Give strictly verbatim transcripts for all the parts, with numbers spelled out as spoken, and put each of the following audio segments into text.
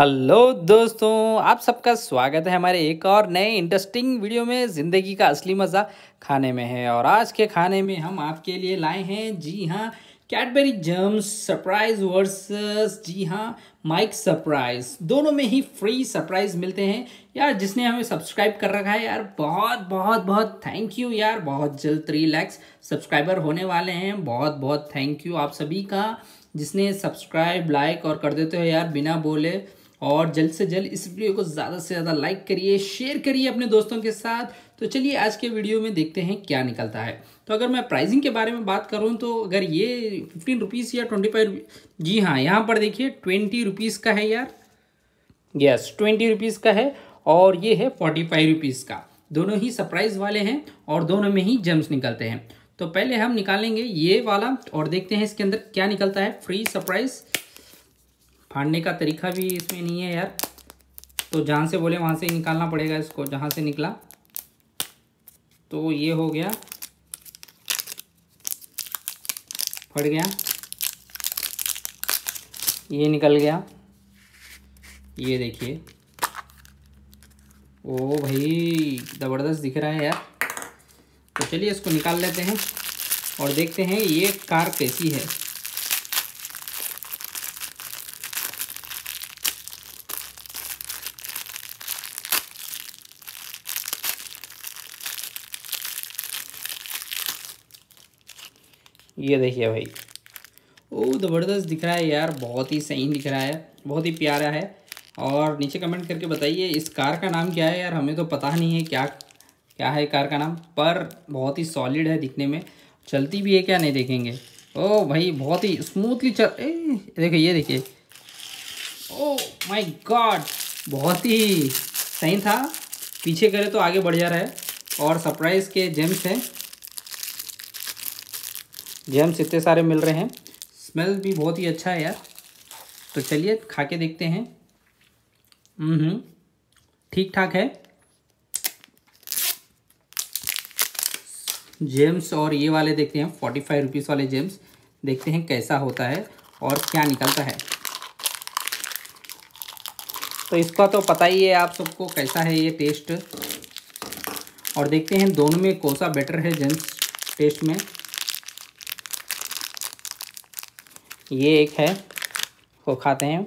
Hello दोस्तों, आप सबका स्वागत है हमारे एक और नए इंटरेस्टिंग वीडियो में। ज़िंदगी का असली मज़ा खाने में है और आज के खाने में हम आपके लिए लाए हैं, जी हाँ, कैडबरी जेम्स सरप्राइज वर्सेस जी हाँ माइक सरप्राइज। दोनों में ही फ्री सरप्राइज मिलते हैं। यार जिसने हमें सब्सक्राइब कर रखा है यार, बहुत बहुत बहुत थैंक यू यार। बहुत जल्द थ्री लैक्स सब्सक्राइबर होने वाले हैं। बहुत बहुत थैंक यू आप सभी का जिसने सब्सक्राइब लाइक और कर देते हो यार बिना बोले। और जल्द से जल्द इस वीडियो को ज़्यादा से ज़्यादा लाइक करिए, शेयर करिए अपने दोस्तों के साथ। तो चलिए आज के वीडियो में देखते हैं क्या निकलता है। तो अगर मैं प्राइसिंग के बारे में बात करूं तो अगर ये फिफ्टीन रुपीज़ या ट्वेंटी फाइव, जी हाँ यहाँ पर देखिए ट्वेंटी रुपीज़ का है यार, यस ट्वेंटी रुपीज़ का है। और ये है फोर्टी फाइव रुपीज़ का। दोनों ही सरप्राइज़ वाले हैं और दोनों में ही जेम्स निकलते हैं। तो पहले हम निकालेंगे ये वाला और देखते हैं इसके अंदर क्या निकलता है। फ्री सरप्राइज़, फाड़ने का तरीका भी इसमें नहीं है यार, तो जहाँ से बोले वहाँ से ही निकालना पड़ेगा इसको। जहाँ से निकला तो ये हो गया, फट गया, ये निकल गया, ये देखिए। ओ भाई ज़बरदस्त दिख रहा है यार। तो चलिए इसको निकाल लेते हैं और देखते हैं ये कार कैसी है। ये देखिए भाई, ओ ज़बरदस्त दिख रहा है यार, बहुत ही सही दिख रहा है, बहुत ही प्यारा है। और नीचे कमेंट करके बताइए इस कार का नाम क्या है यार। हमें तो पता नहीं है क्या क्या है कार का नाम, पर बहुत ही सॉलिड है दिखने में। चलती भी है क्या नहीं देखेंगे। ओ भाई बहुत ही स्मूथली चल, देखिए ये देखिए, ओ माय गॉड बहुत ही सही था। पीछे करे तो आगे बढ़ जा रहा है। और सरप्राइज़ के जेम्स हैं, जेम्स इतने सारे मिल रहे हैं। स्मेल भी बहुत ही अच्छा है यार। तो चलिए खा के देखते हैं। हम्म ठीक ठाक है जेम्स। और ये वाले देखते हैं, फोर्टी फाइव रुपीज़ वाले जेम्स, देखते हैं कैसा होता है और क्या निकलता है। तो इसका तो पता ही है आप सबको कैसा है ये टेस्ट। और देखते हैं दोनों में कौन सा बेटर है जेम्स टेस्ट में। ये एक है, वो खाते हैं।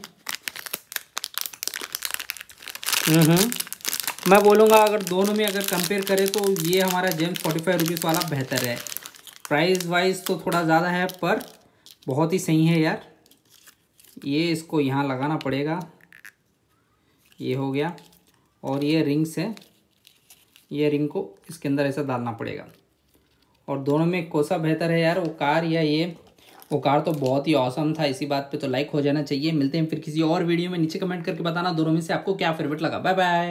मैं बोलूँगा अगर दोनों में अगर कंपेयर करें तो ये हमारा जेम्स फोर्टी फाइव रुपीज़ वाला बेहतर है। प्राइस वाइज तो थोड़ा ज़्यादा है पर बहुत ही सही है यार। ये इसको यहाँ लगाना पड़ेगा, ये हो गया। और ये रिंग्स है, ये रिंग को इसके अंदर ऐसा डालना पड़ेगा। और दोनों में कौन सा बेहतर है यार, वो कार या ये? वो कार तो बहुत ही औसम था, इसी बात पे तो लाइक हो जाना चाहिए। मिलते हैं फिर किसी और वीडियो में। नीचे कमेंट करके बताना दोनों में से आपको क्या फेवरेट लगा। Bye bye.